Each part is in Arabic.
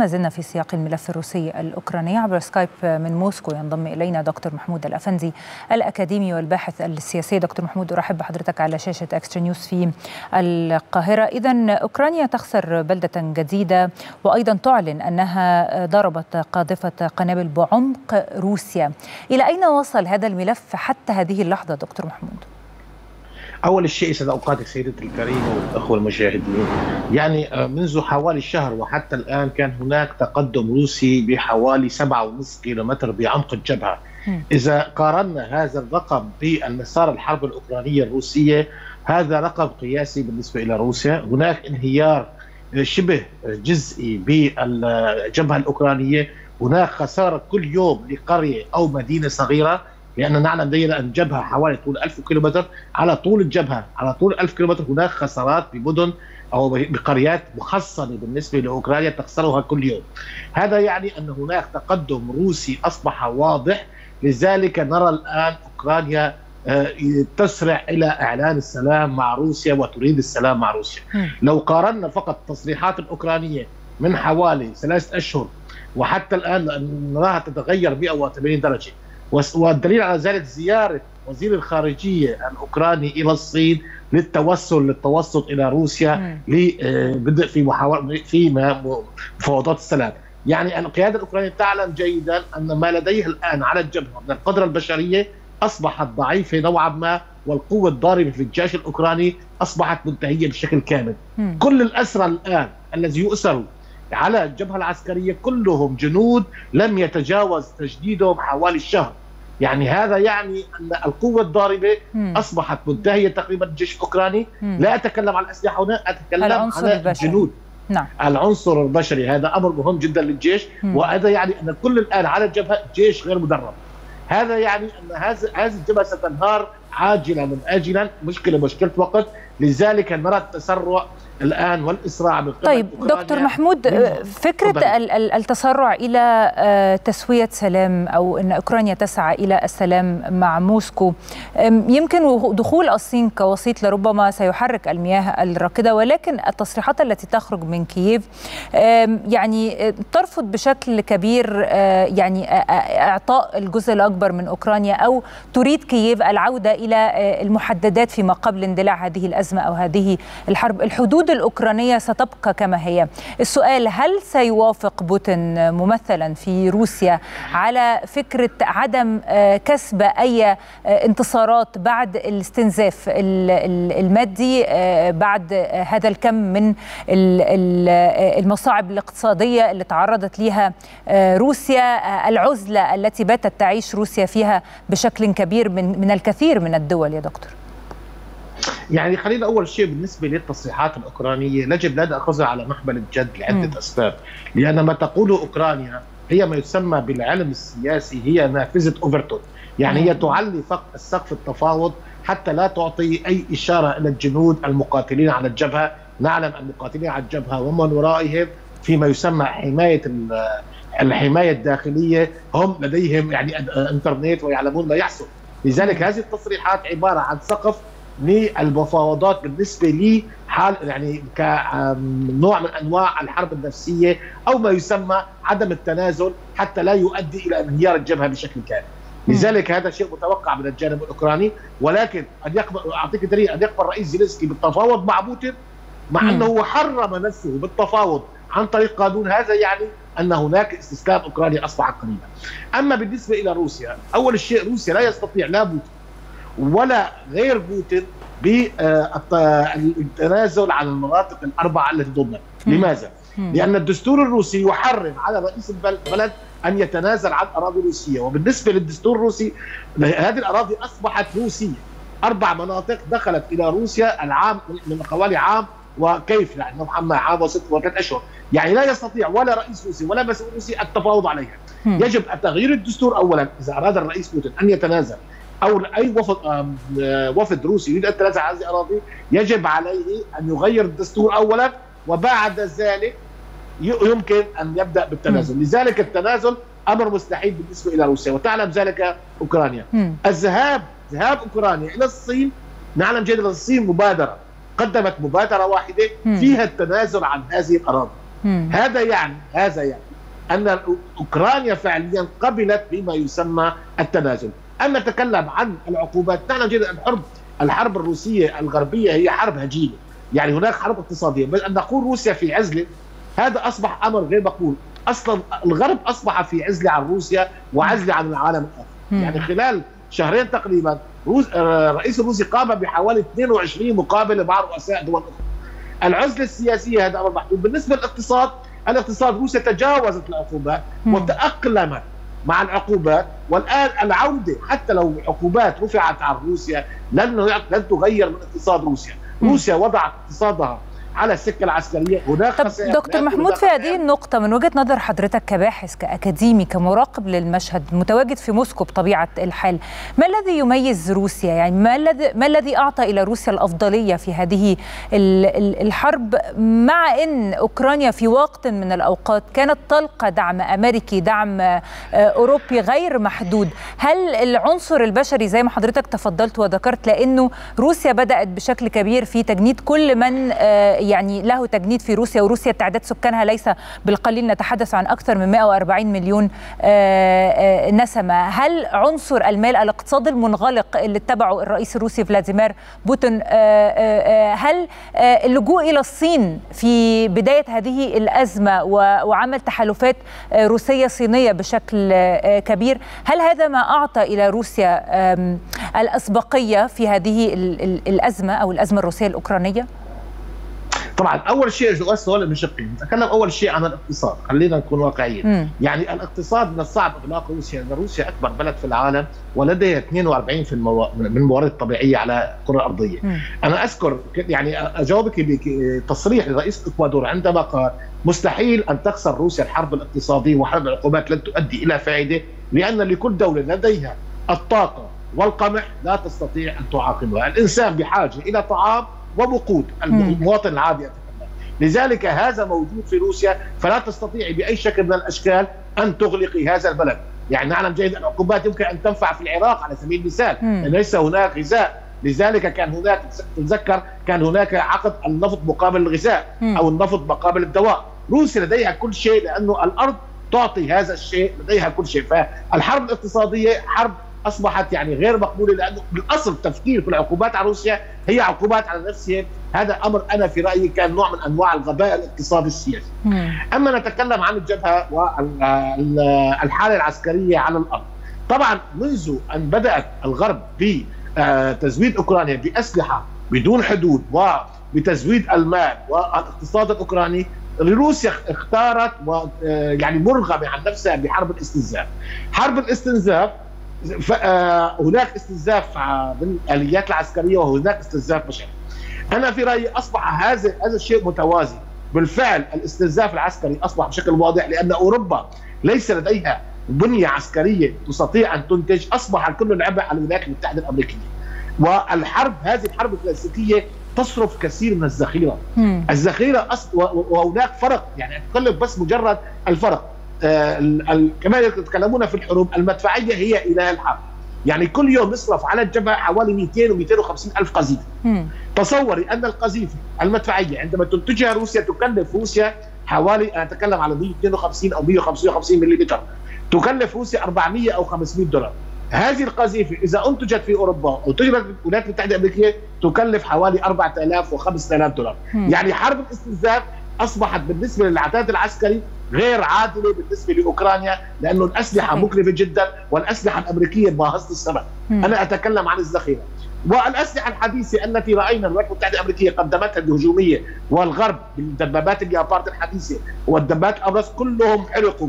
ما زلنا في سياق الملف الروسي الأوكراني. عبر سكايب من موسكو ينضم إلينا دكتور محمود الأفندي الأكاديمي والباحث السياسي. دكتور محمود، أرحب بحضرتك على شاشة إكسترا نيوز في القاهرة. إذن أوكرانيا تخسر بلدة جديدة وأيضا تعلن أنها ضربت قاذفة قنابل بعمق روسيا. إلى أين وصل هذا الملف حتى هذه اللحظة دكتور محمود؟ أول شيء سيد أوقاتك سيدتي الكريمة والأخوة المشاهدين، يعني منذ حوالي شهر وحتى الآن كان هناك تقدم روسي بحوالي 7.5 كيلومتر بعمق الجبهة. إذا قارنا هذا الرقم بالمسار الحرب الأوكرانية الروسية، هذا رقم قياسي بالنسبة إلى روسيا. هناك انهيار شبه جزئي بالجبهة الأوكرانية، هناك خسارة كل يوم لقرية أو مدينة صغيرة، لأننا نعلم دائما أن الجبهة حوالي طول 1000 كيلومتر. على طول الجبهة على طول 1000 كيلومتر هناك خسارات بمدن أو بقريات محصنة بالنسبة لأوكرانيا تخسرها كل يوم. هذا يعني أن هناك تقدم روسي أصبح واضح، لذلك نرى الآن أوكرانيا تسرع إلى إعلان السلام مع روسيا وتريد السلام مع روسيا. لو قارنا فقط التصريحات الأوكرانية من حوالي 3 أشهر وحتى الآن نراها تتغير 180 درجة، والدليل على ذلك زيارة وزير الخارجية الأوكراني إلى الصين للتوسط إلى روسيا لبدء في مفاوضات السلام. يعني القيادة الأوكرانية تعلم جيدا أن ما لديه الآن على الجبهة من القدرة البشرية أصبحت ضعيفة نوعا ما، والقوة الضاربة في الجيش الأوكراني أصبحت منتهية بشكل كامل. كل الأسرى الآن الذي يؤسروا على الجبهة العسكرية كلهم جنود لم يتجاوز تجديدهم حوالي شهر. يعني هذا يعني أن القوة الضاربة أصبحت منتهية تقريبا. الجيش الأوكراني لا أتكلم عن الأسلحة هنا، أتكلم عن الجنود. نعم. العنصر البشري هذا أمر مهم جدا للجيش، وهذا يعني أن الكل الآن على الجبهة جيش غير مدرب. هذا يعني أن هذه الجبهة ستنهار عاجلا من آجلا، مشكلة وقت، لذلك نرى التسرع الآن والإسراع من قبل. طيب دكتور محمود، فكرة التسرع إلى تسوية سلام أو أن أوكرانيا تسعى إلى السلام مع موسكو، يمكن دخول الصين كوسيط لربما سيحرك المياه الراكدة، ولكن التصريحات التي تخرج من كييف يعني ترفض بشكل كبير يعني إعطاء الجزء الأكبر من أوكرانيا، أو تريد كييف العودة إلى المحددات فيما قبل اندلاع هذه الأزمة أو هذه الحرب. الحدود الأوكرانية ستبقى كما هي. السؤال، هل سيوافق بوتين ممثلا في روسيا على فكرة عدم كسب أي انتصارات بعد الاستنزاف المادي، بعد هذا الكم من المصاعب الاقتصادية اللي تعرضت لها روسيا، العزلة التي باتت تعيش روسيا فيها بشكل كبير من الكثير من الدول يا دكتور؟ يعني خلينا أول شيء بالنسبة للتصريحات الأوكرانية يجب لا نأخذها على محمل الجد لعدة أسباب، لأن ما تقوله أوكرانيا هي ما يسمى بالعلم السياسي هي نافذة أوفرتون، يعني هي تعلي سقف التفاوض حتى لا تعطي أي إشارة إلى الجنود المقاتلين على الجبهة. نعلم المقاتلين على الجبهة ومن ورائهم فيما يسمى الحماية الداخلية، هم لديهم يعني إنترنت ويعلمون ما يحصل، لذلك هذه التصريحات عبارة عن سقف للمفاوضات بالنسبه لي حال يعني كنوع من انواع الحرب النفسيه او ما يسمى عدم التنازل حتى لا يؤدي الى انهيار الجبهه بشكل كامل. لذلك هذا شيء متوقع من الجانب الاوكراني، ولكن ان يقبل اعطيك دليل ان يقبل الرئيس زيلينسكي بالتفاوض مع بوتين مع انه هو حرم نفسه بالتفاوض عن طريق قانون، هذا يعني ان هناك استسلام اوكراني اصبح قريبا. اما بالنسبه الى روسيا، اول شيء روسيا لا يستطيع لا بوتين ولا غير بوتين بالتنازل عن المناطق الأربعة التي ضمنها. لماذا؟ لأن الدستور الروسي يحرم على رئيس البلد أن يتنازل عن أراضي روسية، وبالنسبة للدستور الروسي هذه الأراضي أصبحت روسية. 4 مناطق دخلت إلى روسيا العام من حوالي عام وكيف يعني عام و6 أشهر، يعني لا يستطيع ولا رئيس روسي ولا مسؤول روسي التفاوض عليها. يجب تغيير الدستور أولا إذا أراد الرئيس بوتين أن يتنازل أو أي وفد روسي يريد أن يتنازل عن هذه الأراضي، يجب عليه أن يغير الدستور أولا وبعد ذلك يمكن أن يبدأ بالتنازل. لذلك التنازل أمر مستحيل بالنسبة إلى روسيا، وتعلم ذلك أوكرانيا. ذهاب أوكرانيا إلى الصين، نعلم جيدا الصين مبادرة قدمت مبادرة واحدة فيها التنازل عن هذه الأراضي، هذا يعني أن أوكرانيا فعليا قبلت بما يسمى التنازل. أن نتكلم عن العقوبات، نحن نجد الحرب الروسية الغربية هي حرب هجينة، يعني هناك حرب اقتصادية، بل أن نقول روسيا في عزلة هذا أصبح أمر غير مقبول. أصلا الغرب أصبح في عزلة عن روسيا وعزلة عن العالم الآخر. يعني خلال شهرين تقريبا الرئيس الروسي قام بحوالي 22 مقابلة مع رؤساء دول أخرى. العزلة السياسية هذا أمر محدود. بالنسبة للاقتصاد، الاقتصاد روسيا تجاوزت العقوبات وتأقلمت مع العقوبات، والآن العودة حتى لو عقوبات رفعت عن روسيا لن تغير من اقتصاد روسيا. روسيا وضعت اقتصادها على السكة العسكرية. هناك دكتور محمود، في هذه النقطة من وجهة نظر حضرتك كباحث كأكاديمي كمراقب للمشهد متواجد في موسكو بطبيعة الحال، ما الذي يميز روسيا؟ يعني ما الذي أعطى إلى روسيا الأفضلية في هذه الحرب، مع أن أوكرانيا في وقت من الأوقات كانت تلقى دعم أمريكي، دعم أوروبي غير محدود؟ هل العنصر البشري زي ما حضرتك تفضلت وذكرت، لأنه روسيا بدأت بشكل كبير في تجنيد كل من يعني له تجنيد في روسيا، وروسيا تعداد سكانها ليس بالقليل، نتحدث عن أكثر من 140 مليون نسمة. هل عنصر المال، الاقتصاد المنغلق اللي اتبعه الرئيس الروسي فلاديمير بوتين، هل اللجوء إلى الصين في بداية هذه الأزمة وعمل تحالفات روسية صينية بشكل كبير، هل هذا ما أعطى إلى روسيا الأسبقية في هذه الأزمة أو الأزمة الروسية الأوكرانية؟ طبعا اول شيء جو السؤال من شقين، نتكلم اول شيء عن الاقتصاد، خلينا نكون واقعيين. يعني الاقتصاد من الصعب اغلاق روسيا، لان روسيا اكبر بلد في العالم ولديها 42% من الموارد الطبيعيه على الكره الارضيه. انا اذكر يعني اجاوبك بتصريح لرئيس اكوادور عندما قال مستحيل ان تخسر روسيا الحرب الاقتصاديه، وحرب العقوبات لن تؤدي الى فائده، لان لكل دوله لديها الطاقه والقمح لا تستطيع ان تعاقبها. الانسان بحاجه الى طعام ووقود، المواطن العادي يتكلم. لذلك هذا موجود في روسيا، فلا تستطيع بأي شكل من الأشكال أن تغلقي هذا البلد. يعني نعلم جيدا أن العقوبات يمكن أن تنفع في العراق على سبيل المثال، ليس هناك غذاء، لذلك كان هناك تتذكر كان هناك عقد النفط مقابل الغذاء أو النفط مقابل الدواء. روسيا لديها كل شيء لأنه الأرض تعطي هذا الشيء، لديها كل شيء. فالحرب الاقتصادية حرب اصبحت يعني غير مقبوله، لانه بالاصل تفكير في العقوبات على روسيا هي عقوبات على نفسهم. هذا امر انا في رايي كان نوع من انواع الغباء الاقتصادي السياسي. اما نتكلم عن الجبهه والحاله العسكريه على الارض، طبعا منذ ان بدات الغرب بتزويد اوكرانيا باسلحه بدون حدود وبتزويد المال والاقتصاد الاوكراني، روسيا اختارت يعني مرغمه عن نفسها بحرب الاستنزاف. حرب الاستنزاف هناك استنزاف من الآليات العسكرية وهناك استنزاف بشري. أنا في رأيي أصبح هذا الشيء متوازي. بالفعل الاستنزاف العسكري أصبح بشكل واضح، لأن أوروبا ليس لديها بنية عسكرية تستطيع أن تنتج، أصبح الكل العبء على الولايات المتحدة الأمريكية. والحرب هذه الحرب الكلاسيكية تصرف كثير من الذخيرة. وهناك فرق، يعني أتكلم بس مجرد الفرق. كما يتكلمون في الحروب المدفعيه هي إله الحرب. يعني كل يوم يصرف على الجبهه حوالي 200 و250 ألف قذيفه. تصوري أن القذيفه المدفعيه عندما تنتجها روسيا تكلف روسيا حوالي، أنا أتكلم على 152 أو 155 ملم، تكلف روسيا 400 أو 500 دولار. هذه القذيفه إذا أنتجت في أوروبا أو تجرت في الولايات المتحدة الأمريكية تكلف حوالي 4000 و5000 دولار. يعني حرب الاستنزاف أصبحت بالنسبة للعتاد العسكري غير عادلة بالنسبة لأوكرانيا، لأنه الأسلحة مكلفة جدا والأسلحة الأمريكية باهظة الثمن. أنا أتكلم عن الذخيرة والأسلحة الحديثة التي رأينا الولايات المتحدة الأمريكية قدمتها الهجومية، والغرب بالدبابات اليابارد الحديثة والدبابات الأبرص كلهم حرقوا.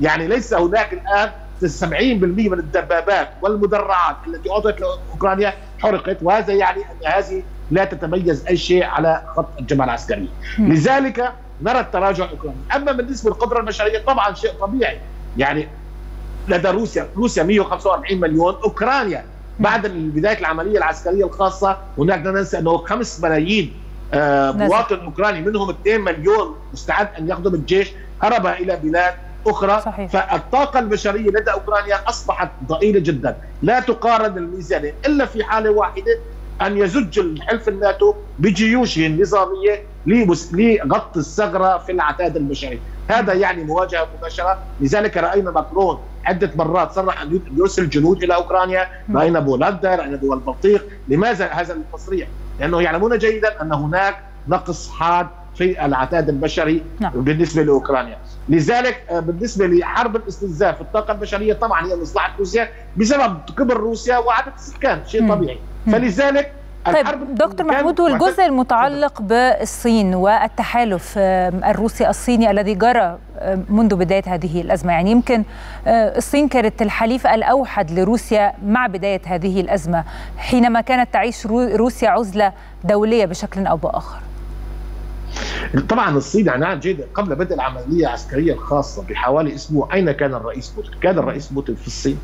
يعني ليس هناك الآن 70% من الدبابات والمدرعات التي أعطت لأوكرانيا حرقت، وهذا يعني أن هذه لا تتميز أي شيء على خط الجبهة العسكرية. لذلك نرى التراجع الأوكراني. أما بالنسبة للقدرة البشرية طبعا شيء طبيعي، يعني لدى روسيا 145 مليون، أوكرانيا بعد بداية العملية العسكرية الخاصة هناك لا ننسى أنه 5 ملايين مواطن أوكراني، منهم 2 مليون مستعد أن يخدم الجيش، هرب إلى بلاد أخرى. صحيح. فالطاقة البشرية لدى أوكرانيا أصبحت ضئيلة جدا، لا تقارن الميزانية إلا في حالة واحدة، أن يزج الحلف الناتو بجيوشه النظامية لغط الثغرة في العتاد البشري. هذا يعني مواجهة مباشرة. لذلك رأينا ماكرون عدة مرات صرح أن يرسل جنود إلى أوكرانيا، رأينا بولندا، رأينا دول البلطيق. لماذا هذا التصريح؟ لأنه يعلمون جيدا أن هناك نقص حاد في العتاد البشري بالنسبة لأوكرانيا. لذلك بالنسبة لحرب الاستنزاف الطاقة البشرية طبعا هي مصلحة روسيا بسبب كبر روسيا وعدد السكان، شيء طبيعي. فلذلك طيب دكتور محمود، والجزء المتعلق بالصين والتحالف الروسي الصيني الذي جرى منذ بداية هذه الأزمة، يعني يمكن الصين كانت الحليف الأوحد لروسيا مع بداية هذه الأزمة حينما كانت تعيش روسيا عزلة دولية بشكل أو بآخر. طبعا الصين عناء جدا قبل بدء العمليه العسكريه الخاصه بحوالي اسبوع. اين كان الرئيس بوتين؟ كان الرئيس بوتين في الصين،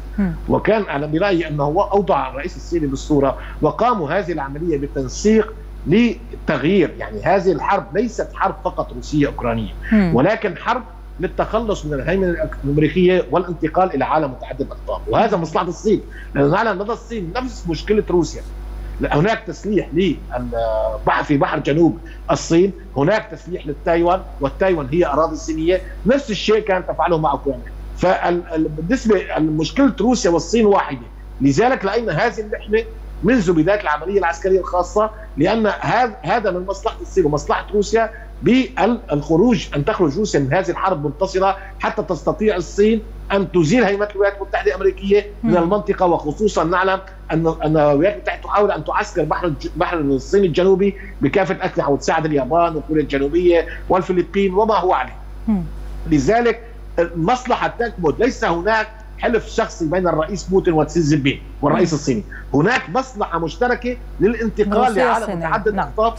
وكان على برايي انه هو اوضع الرئيس الصيني بالصوره، وقاموا هذه العمليه بتنسيق لتغيير، يعني هذه الحرب ليست حرب فقط روسيه اوكرانيه، ولكن حرب للتخلص من الهيمنه الامريكيه والانتقال الى عالم متعدد الاقطاب، وهذا مصلحه الصين، لانه على مدى الصين نفس مشكله روسيا. هناك تسليح في بحر جنوب الصين، هناك تسليح للتايوان، والتايوان هي أراضي صينية، نفس الشيء كانت تفعله مع أوكرانيا. فبالنسبة لمشكلة روسيا والصين واحدة. لذلك لأن هذه اللحنة منذ بداية العملية العسكرية الخاصة، لأن هذا من مصلحة الصين ومصلحة روسيا بالخروج، أن تخرج روسيا من هذه الحرب منتصرة، حتى تستطيع الصين أن تزيل هيمنة الولايات المتحدة الأمريكية من المنطقة. وخصوصا نعلم أن الولايات المتحدة تحاول أن تعسكر بحر الصين الجنوبي بكافة أسلحة، وتساعد اليابان وكوريا الجنوبية والفلبين وما هو عليه. لذلك المصلحة تكمن، ليس هناك حلف شخصي بين الرئيس بوتين وتسينزبين والرئيس الصيني، هناك مصلحة مشتركة للانتقال لعالم متعدد الأقطاب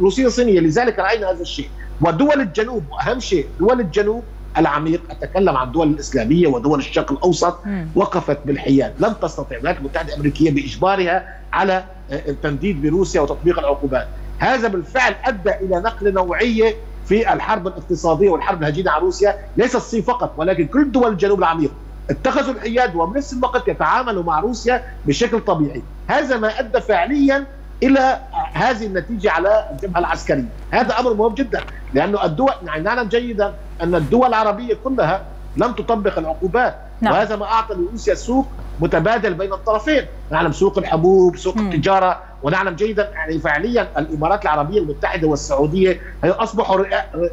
روسيا صينية. لذلك رأينا هذا الشيء. ودول الجنوب، أهم شيء دول الجنوب العميق، أتكلم عن الدول الإسلامية ودول الشرق الأوسط، وقفت بالحياد، لم تستطع الولايات المتحدة الأمريكية بإجبارها على التنديد بروسيا وتطبيق العقوبات. هذا بالفعل أدى إلى نقلة نوعية في الحرب الاقتصادية والحرب الهجينة على روسيا. ليس الصين فقط، ولكن كل دول الجنوب العميق اتخذوا الحياد، وبنفس الوقت يتعاملوا مع روسيا بشكل طبيعي. هذا ما أدى فعليا إلى هذه النتيجة على الجبهة العسكرية. هذا أمر مهم جدا، لأنه الدول، نعلم جيدا أن الدول العربية كلها لم تطبق العقوبات، وهذا ما أعطى لروسيا سوق متبادل بين الطرفين، نعلم سوق الحبوب، سوق التجارة، ونعلم جيدا يعني فعليا الإمارات العربية المتحدة والسعودية هي أصبحوا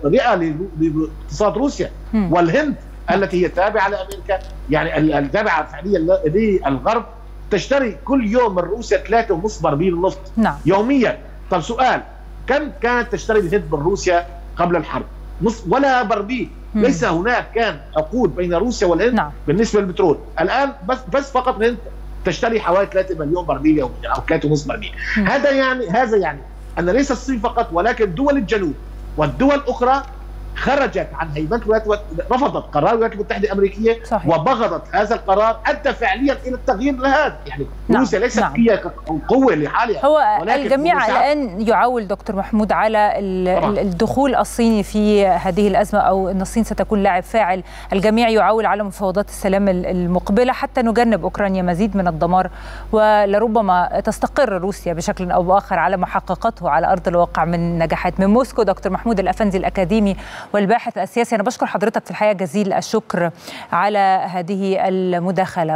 رئة لاقتصاد روسيا، والهند التي هي تابعة لأمريكا، يعني التابعة فعليا للغرب، تشتري كل يوم من روسيا 3.5 برميل نفط يوميا. طب سؤال، كم كانت تشتري الهند من روسيا قبل الحرب؟ نصف ولا برميل. ليس هناك كان عقود بين روسيا والهند بالنسبه للبترول. الان بس فقط الهند تشتري حوالي 3 مليون برميل يوميا او 3.5 برميل. هذا يعني ان ليس الصين فقط، ولكن دول الجنوب والدول الاخرى خرجت عن هيمنة الولايات، رفضت قرار الولايات المتحدة الأمريكية وبغضت هذا القرار، أدى فعليا إلى التغيير لهذا. يعني روسيا ليست هي قوة لحالها. هو الجميع الآن يعول دكتور محمود على الدخول الصيني في هذه الأزمة، أو أن الصين ستكون لاعب فاعل. الجميع يعول على مفاوضات السلام المقبلة حتى نجنب أوكرانيا مزيد من الدمار، ولربما تستقر روسيا بشكل أو بآخر على ما حققته على أرض الواقع من نجاحات. من موسكو دكتور محمود الأفندي، الأكاديمي والباحث السياسي، أنا بشكر حضرتك في الحقيقة جزيل الشكر على هذه المداخلة.